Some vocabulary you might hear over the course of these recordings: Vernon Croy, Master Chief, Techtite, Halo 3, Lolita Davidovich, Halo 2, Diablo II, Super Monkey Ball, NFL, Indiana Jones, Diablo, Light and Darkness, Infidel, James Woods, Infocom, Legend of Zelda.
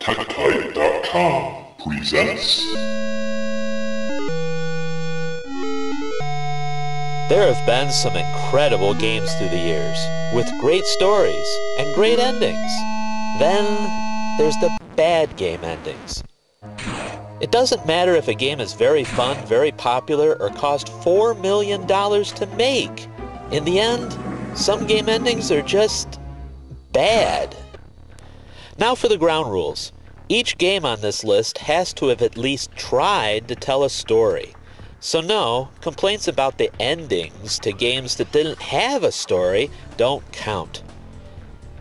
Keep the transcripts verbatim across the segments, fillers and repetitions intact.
Techtite dot com presents... There have been some incredible games through the years, with great stories and great endings. Then, there's the bad game endings. It doesn't matter if a game is very fun, very popular, or cost four million dollars to make. In the end, some game endings are just bad. Now for the ground rules. Each game on this list has to have at least tried to tell a story. So no, complaints about the endings to games that didn't have a story don't count.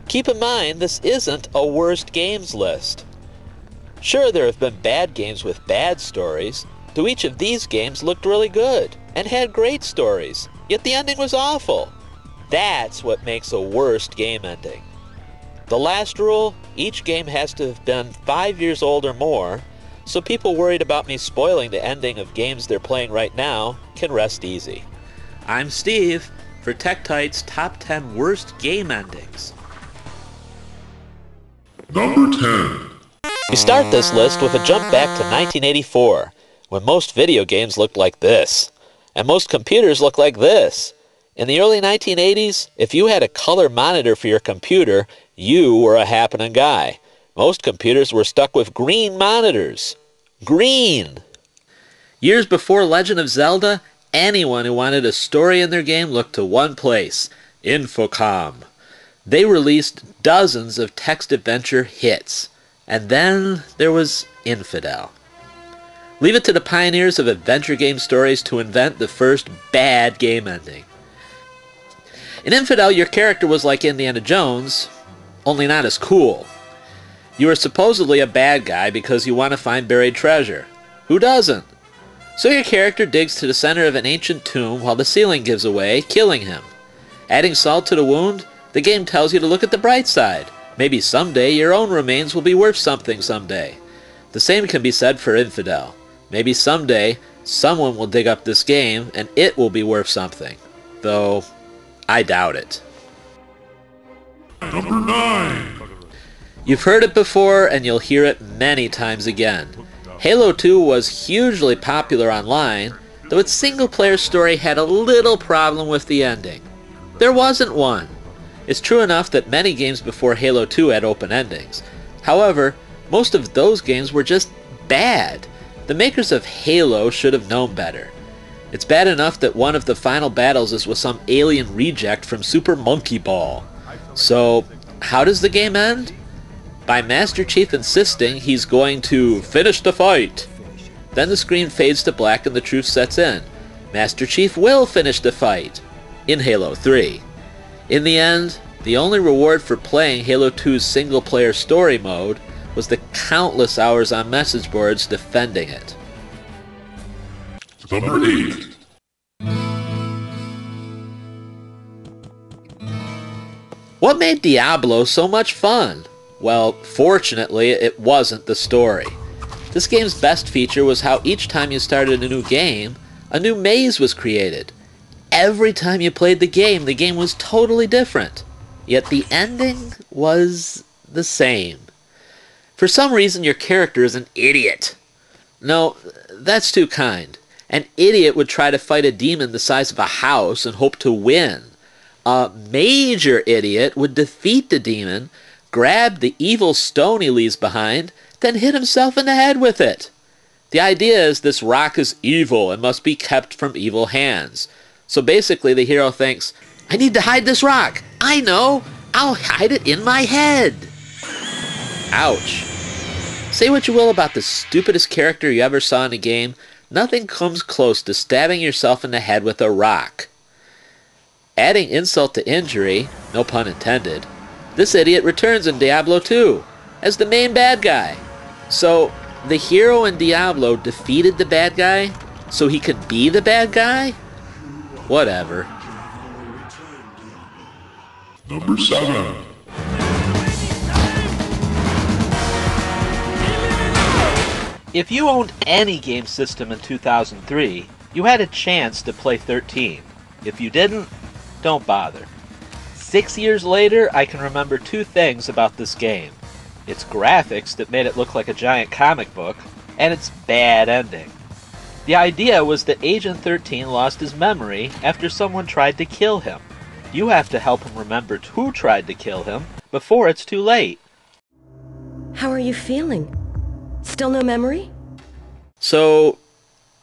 Keep in mind, this isn't a worst games list. Sure, there have been bad games with bad stories, though each of these games looked really good and had great stories, yet the ending was awful. That's what makes a worst game ending. The last rule, each game has to have been five years old or more, so people worried about me spoiling the ending of games they're playing right now can rest easy. I'm Steve for Techtite's Top ten Worst Game Endings. Number ten. We start this list with a jump back to nineteen eighty-four, when most video games looked like this, and most computers looked like this. In the early nineteen eighties, if you had a color monitor for your computer, you were a happening guy. Most computers were stuck with green monitors. Green! Years before Legend of Zelda, anyone who wanted a story in their game looked to one place, Infocom. They released dozens of text adventure hits. And then there was Infidel. Leave it to the pioneers of adventure game stories to invent the first bad game ending. In Infidel, your character was like Indiana Jones, only not as cool. You are supposedly a bad guy because you want to find buried treasure. Who doesn't? So your character digs to the center of an ancient tomb while the ceiling gives away, killing him. Adding salt to the wound, the game tells you to look at the bright side. Maybe someday your own remains will be worth something someday. The same can be said for Infidel. Maybe someday someone will dig up this game and it will be worth something. Though, I doubt it. Number nine. You've heard it before and you'll hear it many times again. Halo two was hugely popular online, though its single-player story had a little problem with the ending. There wasn't one. It's true enough that many games before Halo two had open endings. However, most of those games were just bad. The makers of Halo should have known better. It's bad enough that one of the final battles is with some alien reject from Super Monkey Ball. So, how does the game end? By Master Chief insisting he's going to finish the fight. Then the screen fades to black and the truth sets in. Master Chief will finish the fight in Halo three. In the end, the only reward for playing Halo two's single-player story mode was the countless hours on message boards defending it. Number eight. What made Diablo so much fun? Well, fortunately, it wasn't the story. This game's best feature was how each time you started a new game, a new maze was created. Every time you played the game, the game was totally different. Yet the ending was the same. For some reason, your character is an idiot. No, that's too kind. An idiot would try to fight a demon the size of a house and hope to win. A major idiot would defeat the demon, grab the evil stone he leaves behind, then hit himself in the head with it. The idea is this rock is evil and must be kept from evil hands. So basically the hero thinks, I need to hide this rock. I know. I'll hide it in my head. Ouch. Say what you will about the stupidest character you ever saw in a game, nothing comes close to stabbing yourself in the head with a rock. Adding insult to injury, no pun intended, this idiot returns in Diablo two as the main bad guy. So the hero in Diablo defeated the bad guy so he could be the bad guy? Whatever. Number seven. If you owned any game system in two thousand three, you had a chance to play thirteen. If you didn't, don't bother. Six years later, I can remember two things about this game. its graphics that made it look like a giant comic book, and its bad ending. The idea was that Agent thirteen lost his memory after someone tried to kill him. You have to help him remember who tried to kill him before it's too late. How are you feeling? Still no memory? So,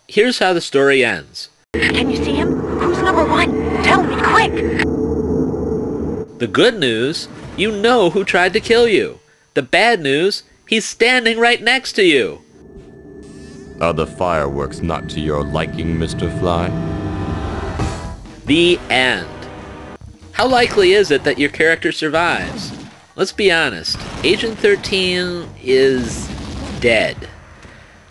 here's how the story ends. Can you see him? Who's number one? Tell me, quick! The good news, you know who tried to kill you. The bad news, he's standing right next to you. Are the fireworks not to your liking, Mister Fly? The end. How likely is it that your character survives? Let's be honest, Agent thirteen is dead.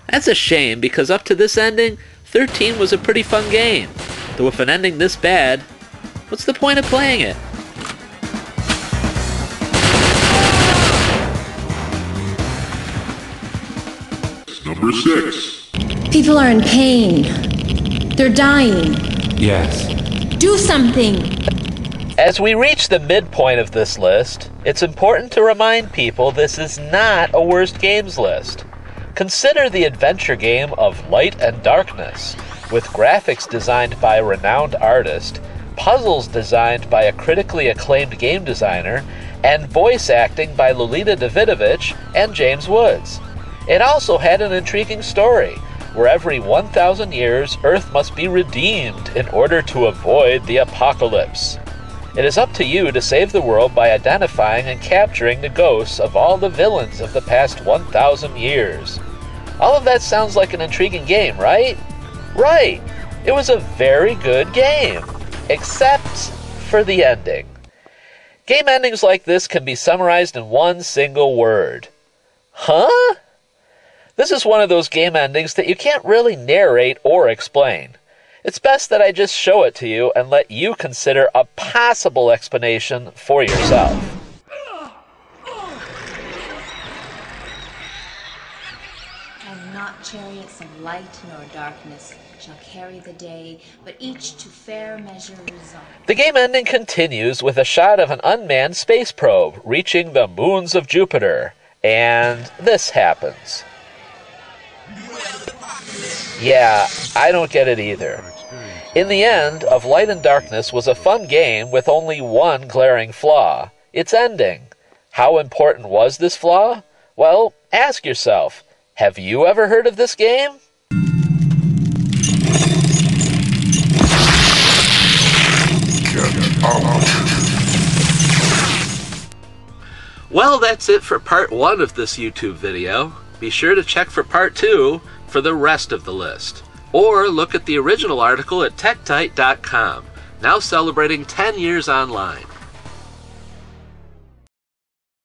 That's a shame, because up to this ending, thirteen was a pretty fun game. Though with an ending this bad, what's the point of playing it? Number six. People are in pain. They're dying. Yes. Do something! As we reach the midpoint of this list, it's important to remind people this is not a worst games list. Consider the adventure game of Light and Darkness, with graphics designed by a renowned artist, puzzles designed by a critically acclaimed game designer, and voice acting by Lolita Davidovich and James Woods. It also had an intriguing story, where every one thousand years, Earth must be redeemed in order to avoid the apocalypse. It is up to you to save the world by identifying and capturing the ghosts of all the villains of the past one thousand years. All of that sounds like an intriguing game, right? Right! It was a very good game, except for the ending. Game endings like this can be summarized in one single word. Huh? This is one of those game endings that you can't really narrate or explain. It's best that I just show it to you and let you consider a possible explanation for yourself. And not chariots of light nor darkness shall carry the day, but each to fair measure resolve. The game ending continues with a shot of an unmanned space probe reaching the moons of Jupiter, and this happens. Yeah, I don't get it either. In the end, of Light and Darkness was a fun game with only one glaring flaw, its ending. How important was this flaw? Well, ask yourself, have you ever heard of this game? Well, that's it for part one of this YouTube video. Be sure to check for part two for the rest of the list. Or look at the original article at Techtite dot com, now celebrating ten years online.